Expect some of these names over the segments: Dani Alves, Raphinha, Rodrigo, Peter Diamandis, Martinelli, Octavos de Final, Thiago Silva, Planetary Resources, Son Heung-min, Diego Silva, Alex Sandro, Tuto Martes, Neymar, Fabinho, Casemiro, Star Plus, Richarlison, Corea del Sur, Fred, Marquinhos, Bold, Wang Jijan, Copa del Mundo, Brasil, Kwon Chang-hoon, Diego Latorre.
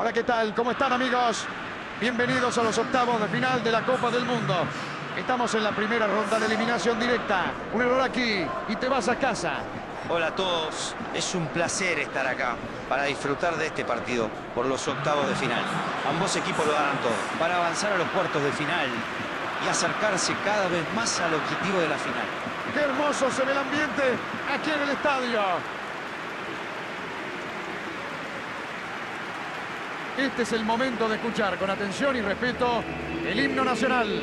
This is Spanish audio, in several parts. Hola, ¿qué tal? ¿Cómo están, amigos? Bienvenidos a los octavos de final de la Copa del Mundo. Estamos en la primera ronda de eliminación directa. Un error aquí y te vas a casa. Hola a todos. Es un placer estar acá para disfrutar de este partido por los octavos de final. Ambos equipos lo darán todo para avanzar a los cuartos de final y acercarse cada vez más al objetivo de la final. ¡Qué hermoso se ve el ambiente aquí en el estadio! Este es el momento de escuchar con atención y respeto el himno nacional.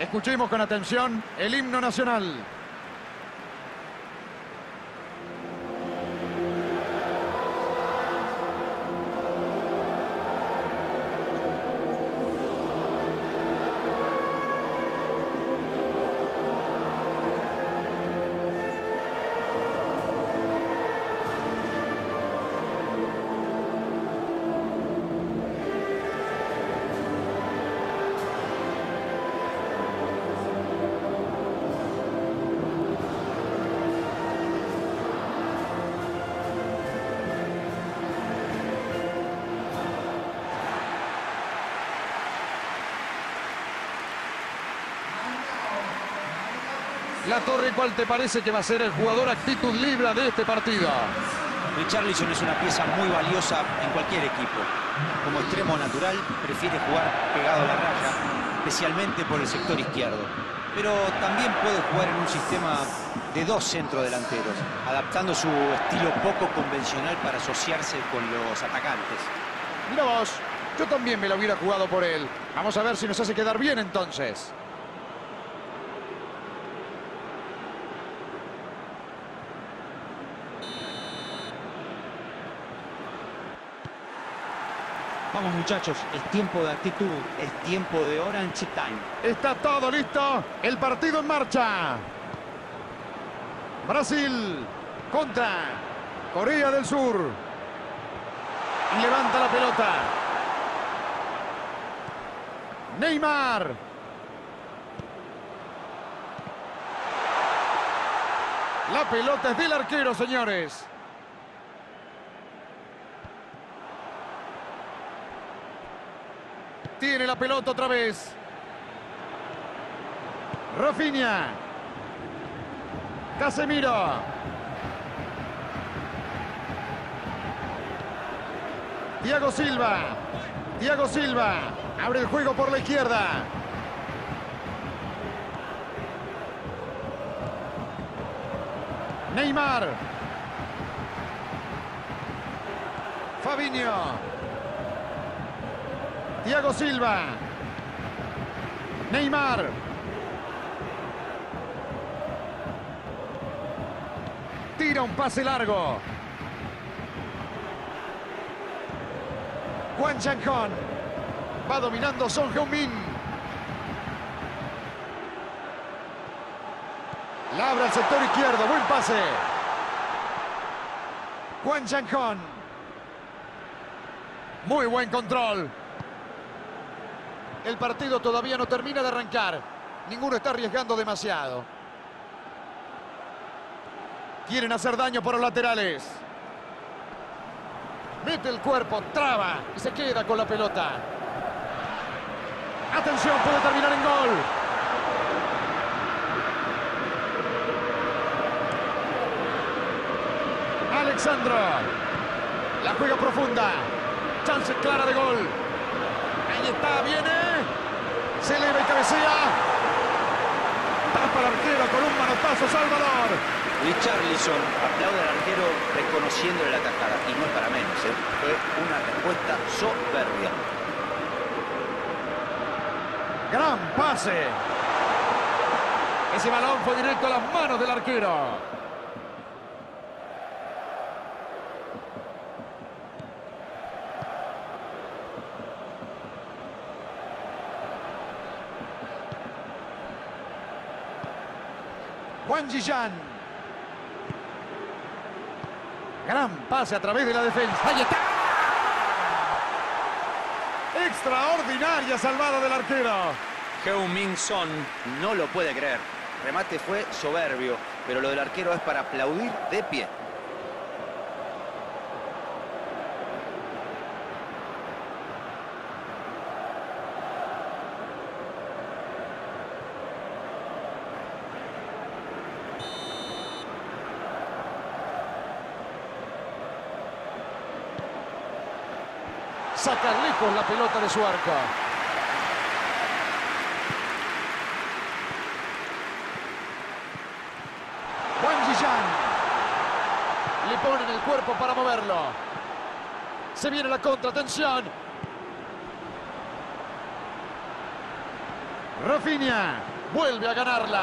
Escuchemos con atención el himno nacional. La Torre, ¿cuál te parece que va a ser el jugador actitud libre de este partido? Richarlison es una pieza muy valiosa en cualquier equipo. Como extremo natural, prefiere jugar pegado a la raya, especialmente por el sector izquierdo. Pero también puede jugar en un sistema de dos centrodelanteros, adaptando su estilo poco convencional para asociarse con los atacantes. Mira vos, yo también me la hubiera jugado por él. Vamos a ver si nos hace quedar bien entonces. Vamos, muchachos, es tiempo de actitud, es tiempo de Orange Time. Está todo listo, el partido en marcha. Brasil contra Corea del Sur. Levanta la pelota. Neymar. La pelota es del arquero, señores. Tiene la pelota otra vez. Raphinha. Casemiro. Thiago Silva. Thiago Silva. Abre el juego por la izquierda. Neymar. Fabinho. Thiago Silva. Neymar. Tira un pase largo. Kwon Chang-hoon. Va dominando Son Heung-min. La abre al sector izquierdo. Buen pase. Kwon Chang-hoon. Muy buen control. El partido todavía no termina de arrancar. Ninguno está arriesgando demasiado. Quieren hacer daño por los laterales. Mete el cuerpo, traba y se queda con la pelota. Atención, puede terminar en gol. Alex Sandro. La juega profunda. Chance clara de gol. Ahí está, viene. Se eleva y cabecea. Tapa el arquero con un manotazo, Salvador. Richarlison aplaude al arquero reconociéndole la cascada. Y no es para menos, ¿eh? Fue una respuesta soberbia. Gran pase. Ese balón fue directo a las manos del arquero. Wang Jijan. Gran pase a través de la defensa. ¡Ahí está! Extraordinaria salvada del arquero. Heung-min Son no lo puede creer. Remate fue soberbio, pero lo del arquero es para aplaudir de pie. Saca lejos la pelota de su arco. Wang Jijan. Le ponen el cuerpo para moverlo. Se viene la contra, atención. Raphinha vuelve a ganarla.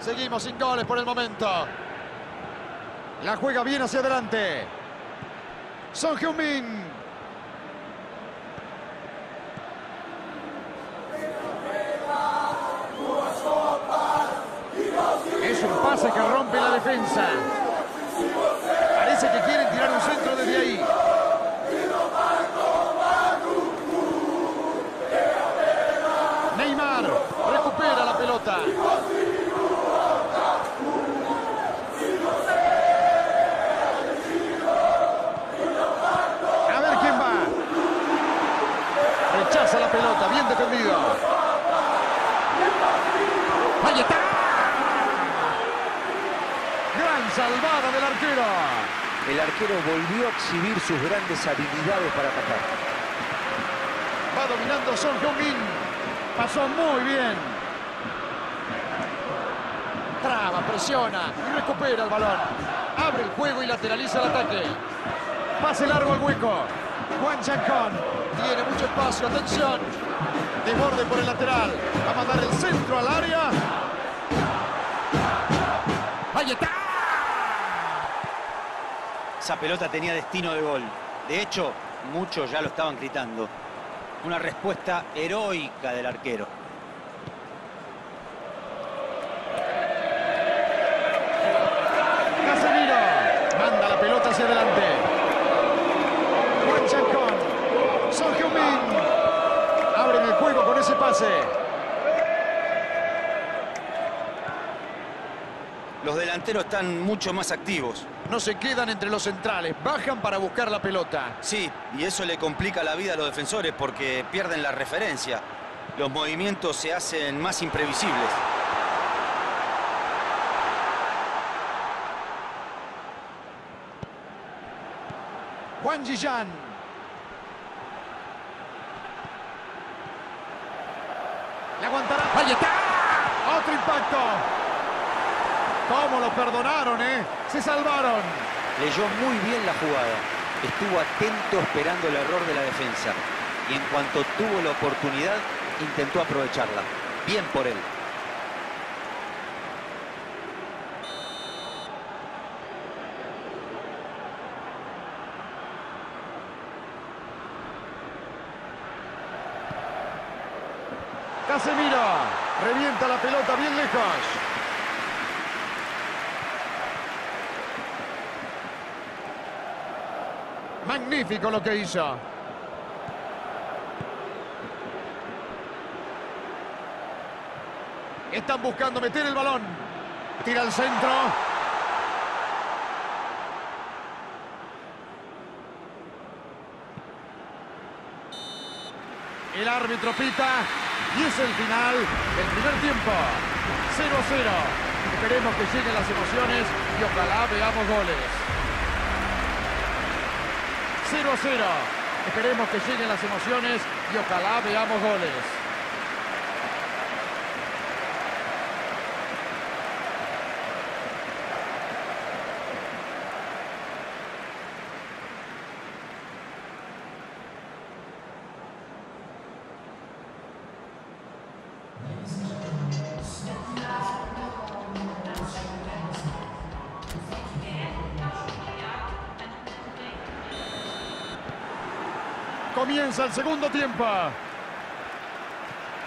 Seguimos sin goles por el momento. La juega bien hacia adelante. Son Heung-min. Es un pase que rompe la defensa. Parece que quieren tirar un centro desde ahí. Neymar recupera la pelota. Rechaza la pelota, bien defendido. ¡Ahí está! ¡Gran salvada del arquero! El arquero volvió a exhibir sus grandes habilidades para atacar. Va dominando Son Heung-min. Pasó muy bien. Traba, presiona y recupera el balón. Abre el juego y lateraliza el ataque. Pase largo al hueco. Kwon Chang-hoon. Tiene mucho espacio, atención. Desborde por el lateral. Va a mandar el centro al área. ¡Ahí está! Esa pelota tenía destino de gol. De hecho, muchos ya lo estaban gritando. Una respuesta heroica del arquero. Casemiro manda la pelota hacia adelante. Kwon Chang-hoon. Son Heung-min. Abren el juego con ese pase. Los delanteros están mucho más activos. No se quedan entre los centrales. Bajan para buscar la pelota. Sí, y eso le complica la vida a los defensores porque pierden la referencia. Los movimientos se hacen más imprevisibles. Wang Jijan. Le aguantará. ¡Ahí está! ¡Otro impacto! ¿Cómo lo perdonaron, eh? ¡Se salvaron! Leyó muy bien la jugada. Estuvo atento esperando el error de la defensa. Y en cuanto tuvo la oportunidad, intentó aprovecharla. Bien por él. Casemiro revienta la pelota bien lejos. Magnífico lo que hizo. Están buscando meter el balón. Tira al centro. El árbitro pita. Y es el final del primer tiempo. 0-0. Esperemos que lleguen las emociones y ojalá veamos goles. 0-0. Esperemos que lleguen las emociones y ojalá veamos goles. Comienza el segundo tiempo.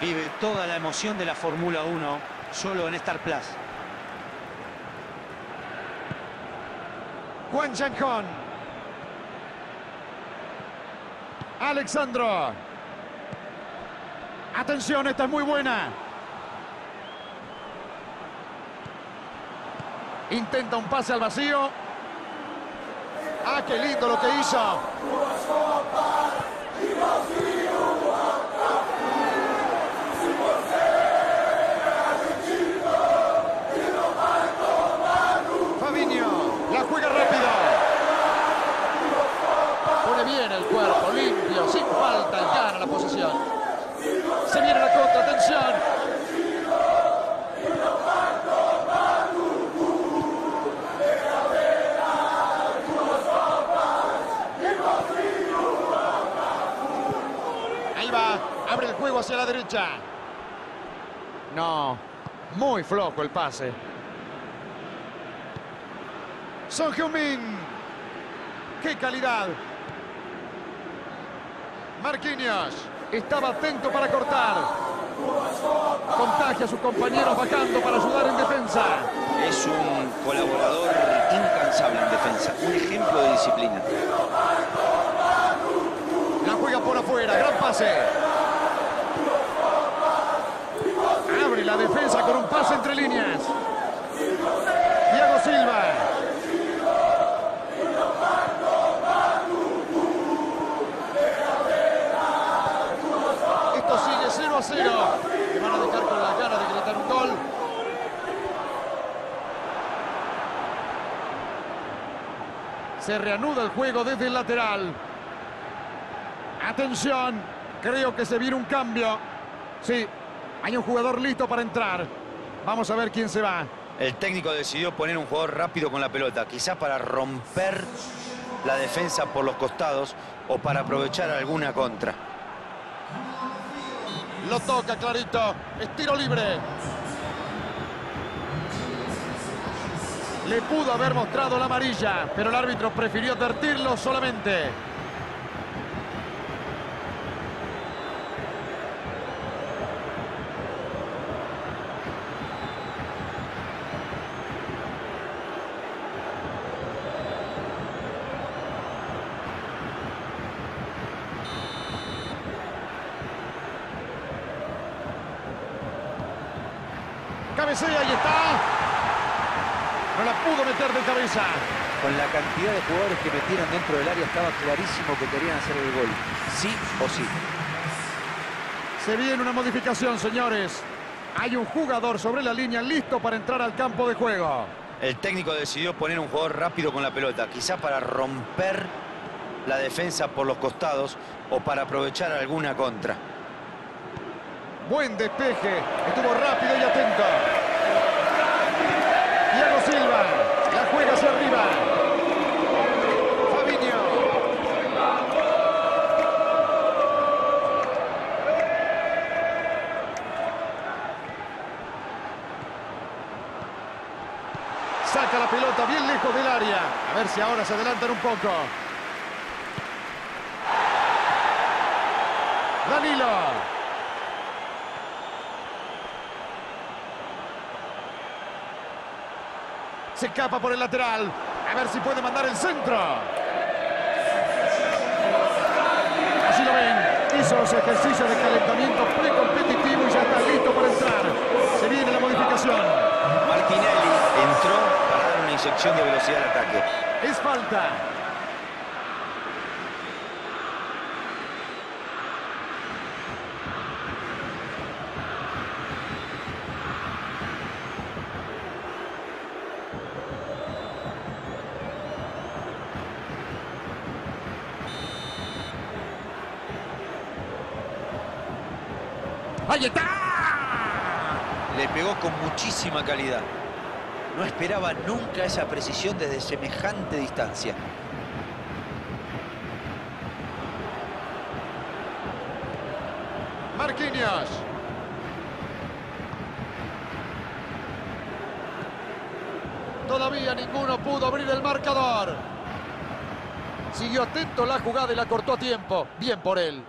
Vive toda la emoción de la Fórmula 1 solo en Star Plus. Kwon Chang-hoon. Alex Sandro. Atención, esta es muy buena. Intenta un pase al vacío. ¡Ah, qué lindo lo que hizo! Fabinho, la juega rápido. Pone bien el cuerpo, limpio, sin falta, gana la posesión. Se viene la contra, atención. Abre el juego hacia la derecha. No, muy flojo el pase. Son Heung-min. ¡Qué calidad! Marquinhos estaba atento para cortar. Contagia a sus compañeros bajando para ayudar en defensa. Es un colaborador incansable en defensa. Un ejemplo de disciplina. La juega por afuera. Gran pase. La defensa con un pase entre líneas. Diego Silva. Esto sigue 0-0. Le van a dejar con la cara de gritar un gol. Se reanuda el juego desde el lateral. Atención, creo que se viene un cambio. Sí. Hay un jugador listo para entrar. Vamos a ver quién se va. El técnico decidió poner un jugador rápido con la pelota, quizás para romper la defensa por los costados o para aprovechar alguna contra. Lo toca clarito. Es tiro libre. Le pudo haber mostrado la amarilla, pero el árbitro prefirió advertirlo solamente. Sí, ahí está. No la pudo meter de cabeza. Con la cantidad de jugadores que metieron dentro del área estaba clarísimo que querían hacer el gol. Sí o sí. Se viene una modificación, señores. Hay un jugador sobre la línea listo para entrar al campo de juego. El técnico decidió poner un jugador rápido con la pelota, quizás para romper la defensa por los costados o para aprovechar alguna contra. Buen despeje. Estuvo rápido y atento. Thiago Silva. La juega hacia arriba. Fabinho. Saca la pelota bien lejos del área. A ver si ahora se adelantan un poco. Danilo. Se escapa por el lateral. A ver si puede mandar el centro. Así lo ven. Hizo los ejercicios de calentamiento precompetitivo y ya está listo para entrar. Se viene la modificación. Martinelli entró para dar una inyección de velocidad al ataque. Es falta. ¡Ahí está! Le pegó con muchísima calidad. No esperaba nunca esa precisión desde semejante distancia. Marquinhos. Todavía ninguno pudo abrir el marcador. siguió atento la jugada y la cortó a tiempo. Bien por él.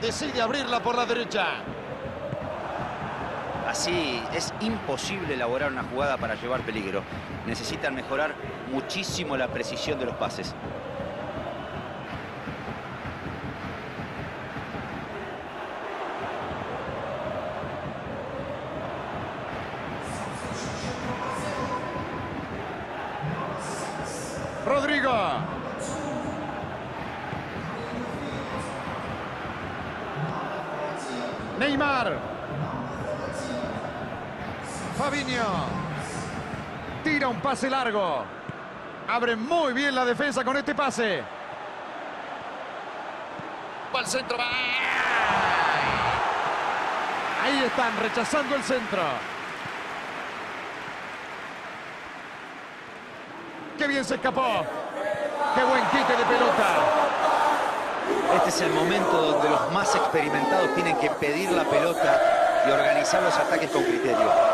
Decide abrirla por la derecha. Así es imposible elaborar una jugada para llevar peligro. Necesitan mejorar muchísimo la precisión de los pases. Rodrigo. Neymar. Fabinho tira un pase largo. Abre muy bien la defensa con este pase. Va al centro. Va. Ahí están rechazando el centro. Qué bien se escapó. Qué buen quite de pelota. Este es el momento donde los más experimentados tienen que pedir la pelota y organizar los ataques con criterio.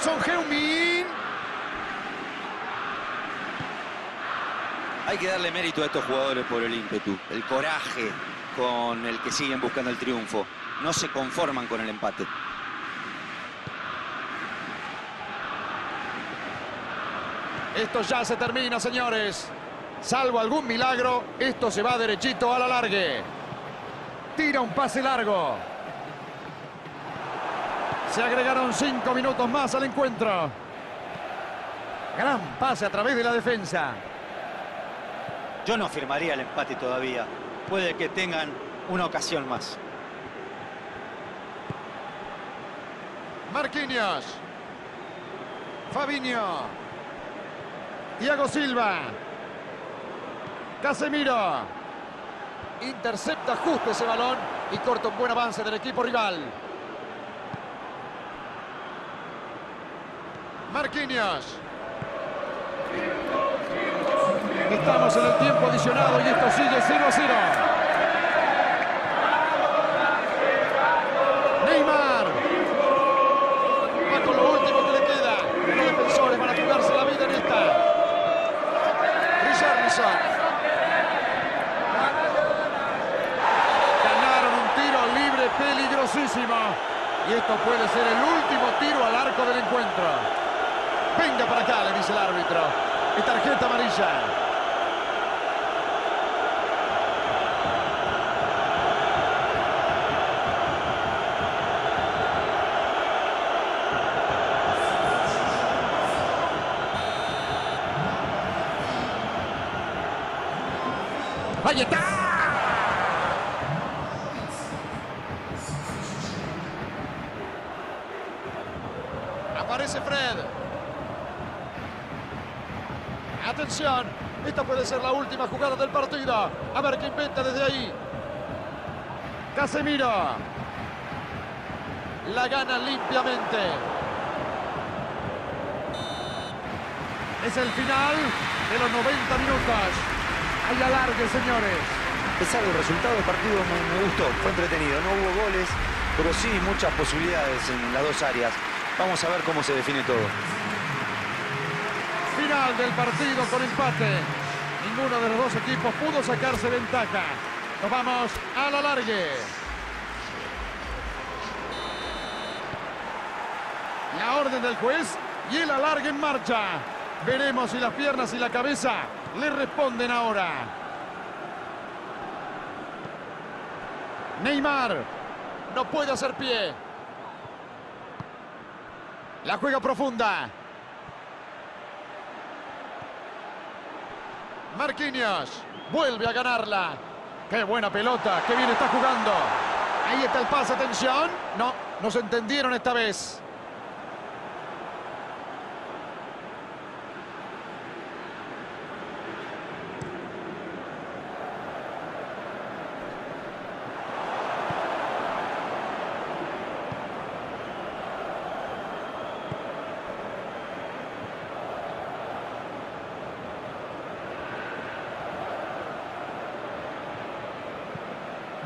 Son Heung-min. Hay que darle mérito a estos jugadores por el ímpetu, el coraje con el que siguen buscando el triunfo. No se conforman con el empate. Esto ya se termina, señores. Salvo algún milagro, esto se va derechito a la largue. Tira un pase largo. Se agregaron 5 minutos más al encuentro. Gran pase a través de la defensa. Yo no firmaría el empate todavía. Puede que tengan una ocasión más. Marquinhos. Fabinho. Diego Silva. Casemiro. Intercepta justo ese balón y corta un buen avance del equipo rival. Marquinhos. Estamos en el tiempo adicionado y esto sigue 0-0. Neymar. Va con lo último que le queda. Los defensores van a jugarse la vida en esta. Richarlison. Ganaron un tiro libre peligrosísimo. Y esto puede ser el último tiro al arco del encuentro. Venga para acá, le dice el árbitro. Y tarjeta amarilla. ¡Ahí está! Aparece Fred. Atención, esta puede ser la última jugada del partido. A ver qué inventa desde ahí. Casemiro. La gana limpiamente. Es el final de los 90 minutos. Hay alargue, señores. A pesar del resultado del partido me gustó, fue entretenido. No hubo goles, pero sí muchas posibilidades en las dos áreas. Vamos a ver cómo se define todo. Final del partido con empate. Ninguno de los dos equipos pudo sacarse ventaja. Nos vamos a la largue. La orden del juez y el alargue en marcha. Veremos si las piernas y la cabeza le responden ahora. Neymar no puede hacer pie. La juega profunda. Marquinhos vuelve a ganarla. ¡Qué buena pelota! ¡Qué bien está jugando! Ahí está el pase, atención. No, no se entendieron esta vez.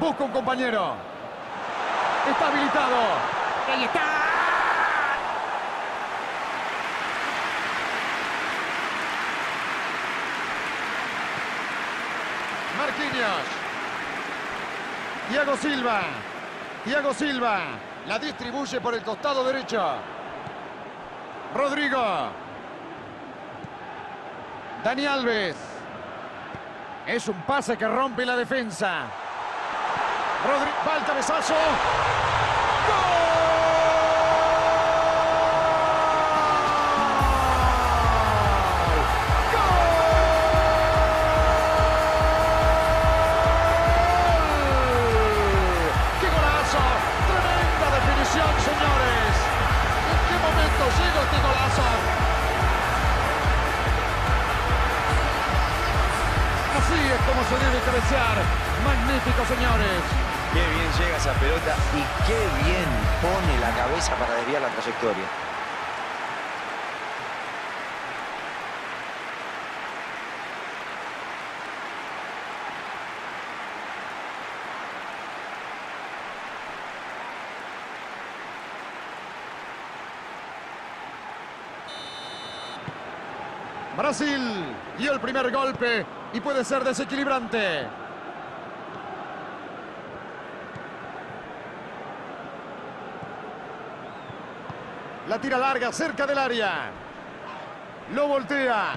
Busca un compañero. Está habilitado. Ahí está. Marquinhos. Thiago Silva. Thiago Silva. La distribuye por el costado derecho. Rodrigo. Dani Alves. Es un pase que rompe la defensa. Rodrigo. Va el cabezazo. Como se debe cabecear. Magnífico, señores. Qué bien llega esa pelota y qué bien pone la cabeza para desviar la trayectoria. Brasil dio el primer golpe y puede ser desequilibrante. La tira larga cerca del área. Lo voltea.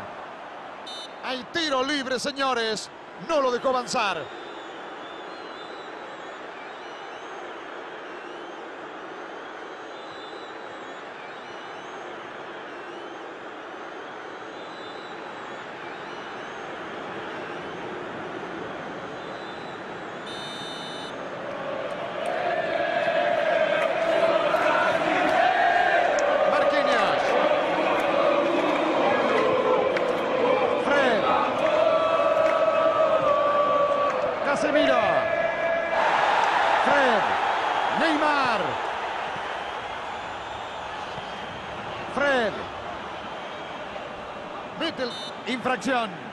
Hay tiro libre, señores. No lo dejó avanzar. Casemiro. Fred. Neymar. Fred. Mittel. Infracción.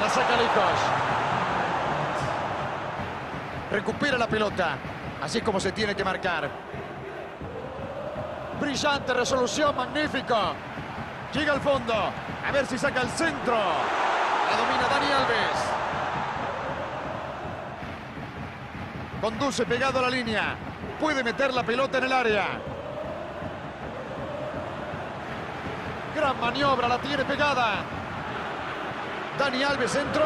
La saca lejos. Recupera la pelota. Así es como se tiene que marcar. Brillante resolución, magnífico. Llega al fondo. A ver si saca el centro. La domina Dani Alves. Conduce pegado a la línea. Puede meter la pelota en el área. Gran maniobra, la tiene pegada. Dani Alves, centro.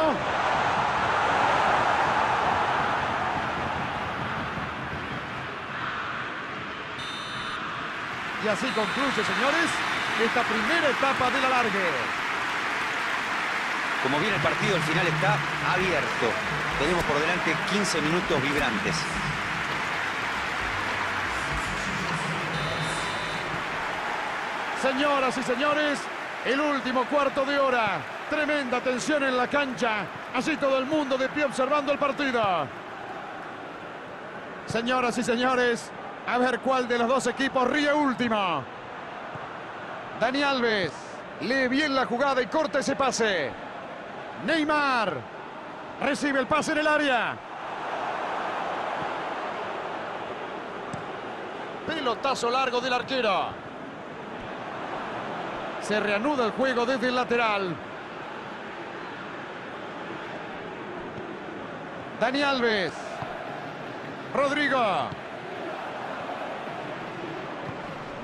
Y así concluye, señores, esta primera etapa del alargue. Como viene el partido, el final está abierto. Tenemos por delante 15 minutos vibrantes. Señoras y señores, el último cuarto de hora. Tremenda tensión en la cancha. Así todo el mundo de pie observando el partido. Señoras y señores, a ver cuál de los dos equipos ríe último. Dani Alves. Lee bien la jugada y corta ese pase. Neymar. Recibe el pase en el área. Pelotazo largo del arquero. Se reanuda el juego desde el lateral. Dani Alves. Rodrigo.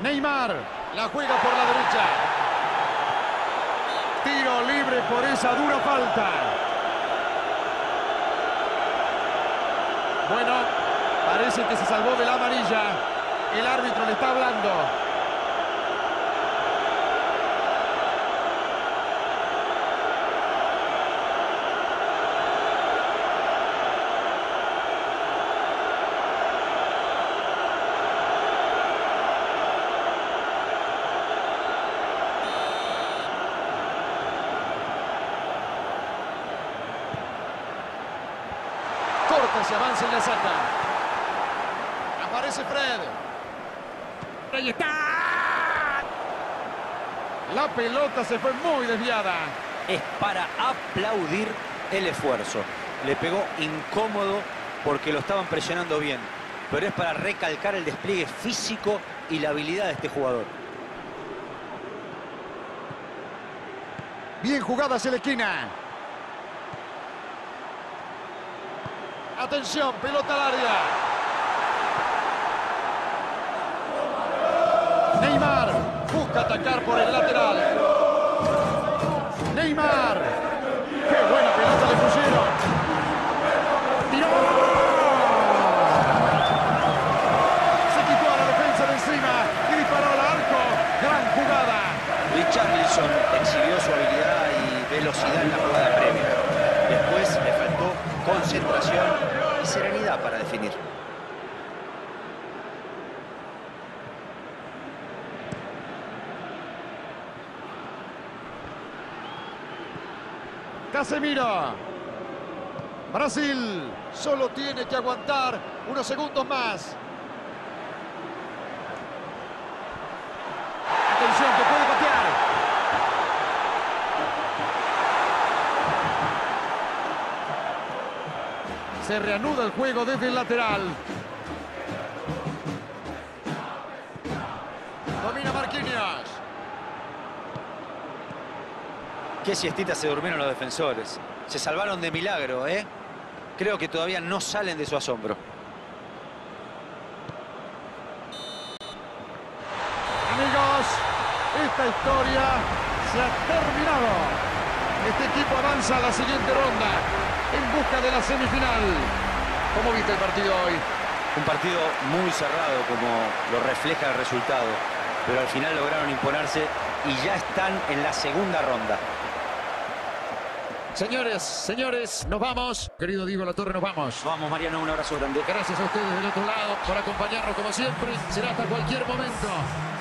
Neymar. La juega por la derecha. Tiro libre por esa dura falta. Bueno, parece que se salvó de la amarilla. El árbitro le está hablando. pelota, se avanza y la saca. Aparece Fred. ¡Ahí está! La pelota se fue muy desviada. Es para aplaudir el esfuerzo. Le pegó incómodo porque lo estaban presionando bien. Pero es para recalcar el despliegue físico y la habilidad de este jugador. Bien jugada hacia la esquina. Atención, pelota al área. Neymar busca atacar por el lateral. Neymar. ¡Qué buena pelota le pusieron! ¡Tiró! Se quitó a la defensa de encima y disparó al arco. ¡Gran jugada! Richarlison exhibió su habilidad y velocidad en la jugada previa. Después le faltó concentración y serenidad para definir. Casemiro. Brasil solo tiene que aguantar unos segundos más. Atención, que puede patear. Se reanuda el juego desde el lateral. Domina Marquinhos. Qué siestita se durmieron los defensores. Se salvaron de milagro, ¿eh? Creo que todavía no salen de su asombro. Amigos, esta historia se ha terminado. Este equipo avanza a la siguiente ronda en busca de la semifinal. ¿Cómo viste el partido hoy? Un partido muy cerrado, como lo refleja el resultado. Pero al final lograron imponerse y ya están en la segunda ronda. Señores, señores, nos vamos. Querido Diego Latorre, nos vamos. Vamos, Mariano, un abrazo grande. Gracias a ustedes del otro lado por acompañarnos como siempre. Será hasta cualquier momento.